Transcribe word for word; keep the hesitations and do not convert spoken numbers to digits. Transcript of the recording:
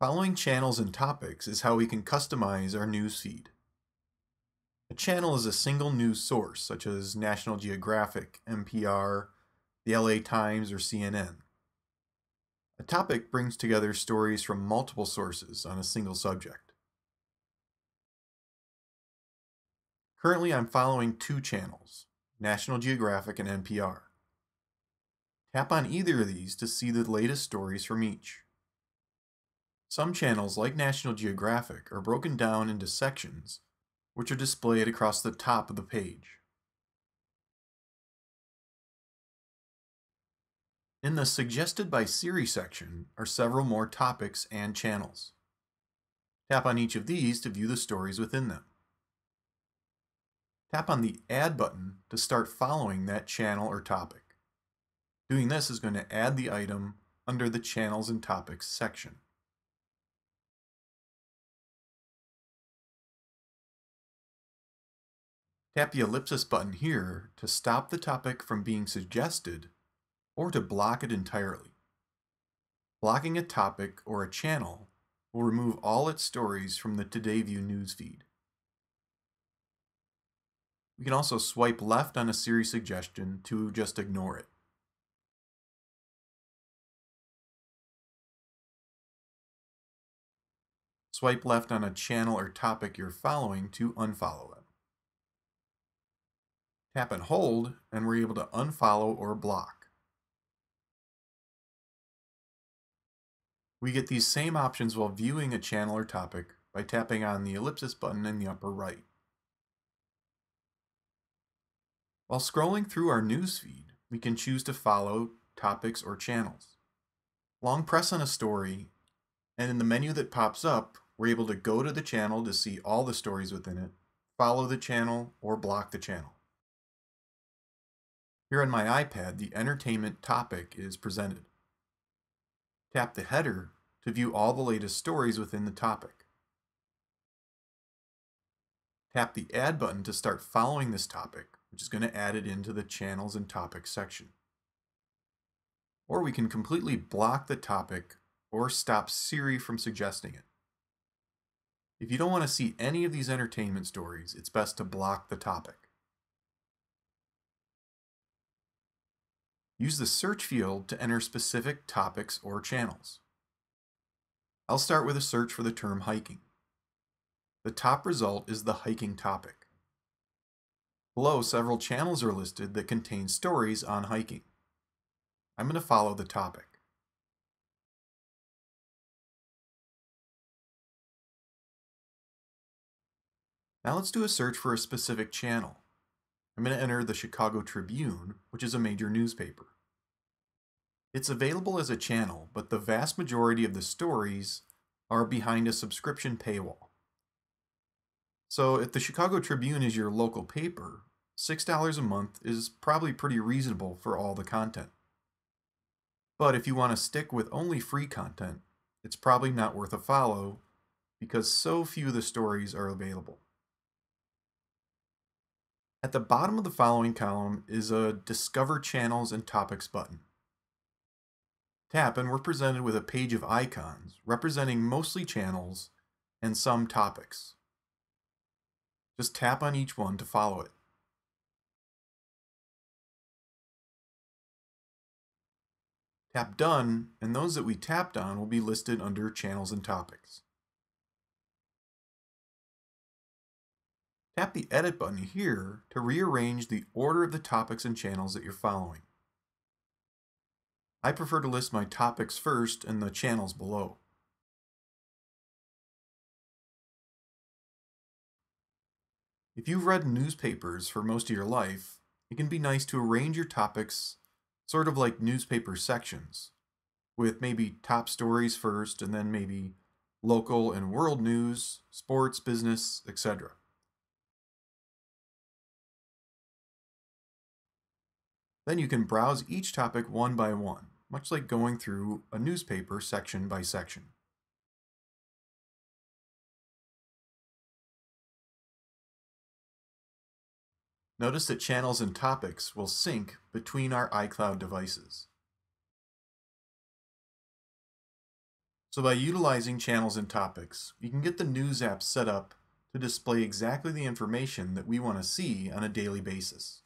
Following channels and topics is how we can customize our news feed. A channel is a single news source, such as National Geographic, N P R, the L A Times, or C N N. A topic brings together stories from multiple sources on a single subject. Currently, I'm following two channels, National Geographic and N P R. Tap on either of these to see the latest stories from each. Some channels, like National Geographic, are broken down into sections, which are displayed across the top of the page. In the Suggested by Siri section are several more topics and channels. Tap on each of these to view the stories within them. Tap on the Add button to start following that channel or topic. Doing this is going to add the item under the Channels and Topics section. Tap the ellipsis button here to stop the topic from being suggested or to block it entirely. Blocking a topic or a channel will remove all its stories from the TodayView newsfeed. We can also swipe left on a Siri suggestion to just ignore it. Swipe left on a channel or topic you're following to unfollow it. Tap and hold, and we're able to unfollow or block. We get these same options while viewing a channel or topic by tapping on the ellipsis button in the upper right. While scrolling through our newsfeed, we can choose to follow topics or channels. Long press on a story, and in the menu that pops up, we're able to go to the channel to see all the stories within it, follow the channel, or block the channel. Here on my iPad, the entertainment topic is presented. Tap the header to view all the latest stories within the topic. Tap the Add button to start following this topic, which is going to add it into the Channels and Topics section. Or we can completely block the topic or stop Siri from suggesting it. If you don't want to see any of these entertainment stories, it's best to block the topic. Use the search field to enter specific topics or channels. I'll start with a search for the term hiking. The top result is the hiking topic. Below, several channels are listed that contain stories on hiking. I'm going to follow the topic. Now let's do a search for a specific channel. I'm going to enter the Chicago Tribune, which is a major newspaper. It's available as a channel, but the vast majority of the stories are behind a subscription paywall. So if the Chicago Tribune is your local paper, six dollars a month is probably pretty reasonable for all the content. But if you want to stick with only free content, it's probably not worth a follow because so few of the stories are available. At the bottom of the following column is a Discover Channels and Topics button. Tap and we're presented with a page of icons representing mostly channels and some topics. Just tap on each one to follow it. Tap Done, and those that we tapped on will be listed under Channels and Topics. Tap the Edit button here to rearrange the order of the topics and channels that you're following. I prefer to list my topics first and the channels below. If you've read newspapers for most of your life, it can be nice to arrange your topics sort of like newspaper sections, with maybe top stories first and then maybe local and world news, sports, business, et cetera. Then you can browse each topic one by one, much like going through a newspaper section by section. Notice that channels and topics will sync between our iCloud devices. So by utilizing channels and topics, you can get the news app set up to display exactly the information that we want to see on a daily basis.